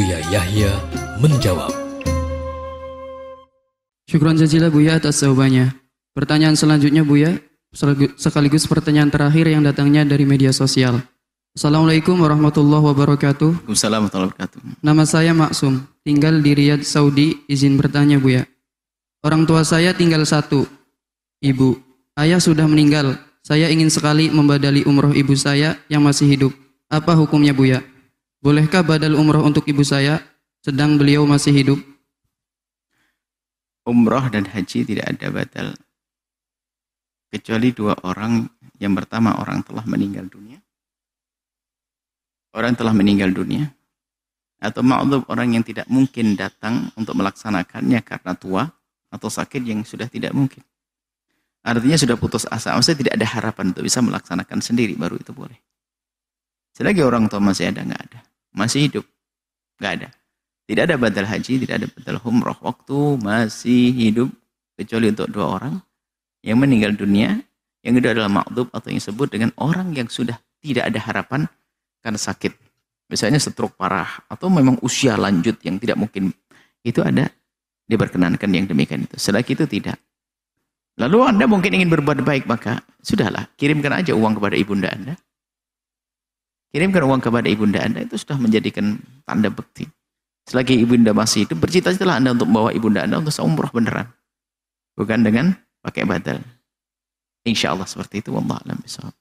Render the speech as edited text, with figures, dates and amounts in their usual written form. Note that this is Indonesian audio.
Buya Yahya menjawab. Syukran jazilah Buya atas jawabannya. Pertanyaan selanjutnya Buya, sekaligus pertanyaan terakhir yang datangnya dari media sosial. Assalamualaikum warahmatullahi wabarakatuh. Waalaikumsalam warahmatullahi wabarakatuh. Nama saya Maksum, tinggal di Riyadh, Saudi. Izin bertanya Buya. Orang tua saya tinggal satu, ibu. Ayah sudah meninggal. Saya ingin sekali membadali umroh ibu saya yang masih hidup. Apa hukumnya Buya? Bolehkah badal umroh untuk ibu saya sedang beliau masih hidup? Umroh dan haji tidak ada badal. Kecuali dua orang. Yang pertama orang telah meninggal dunia. Orang telah meninggal dunia. Atau ma'dzub, orang yang tidak mungkin datang untuk melaksanakannya karena tua. Atau sakit yang sudah tidak mungkin. Artinya sudah putus asa. Maksudnya tidak ada harapan untuk bisa melaksanakan sendiri. Baru itu boleh. Selagi orang tua masih ada, nggak ada. Masih hidup, nggak ada. Tidak ada badal haji, tidak ada badal umroh. Waktu masih hidup, kecuali untuk dua orang yang meninggal dunia. Yang kedua adalah ma'dzub atau yang disebut dengan orang yang sudah tidak ada harapan karena sakit. Misalnya stroke parah atau memang usia lanjut yang tidak mungkin. Itu ada diperkenankan yang demikian itu. Selagi itu tidak. Lalu Anda mungkin ingin berbuat baik, maka sudahlah, kirimkan aja uang kepada ibunda Anda. Kirimkan uang kepada ibunda Anda, itu sudah menjadikan tanda bekti. Selagi ibunda masih hidup, bercita-citalah Anda untuk membawa ibunda Anda untuk umroh beneran. Bukan dengan pakai badal. Insya Allah seperti itu. Wallahu a'lam bishawab.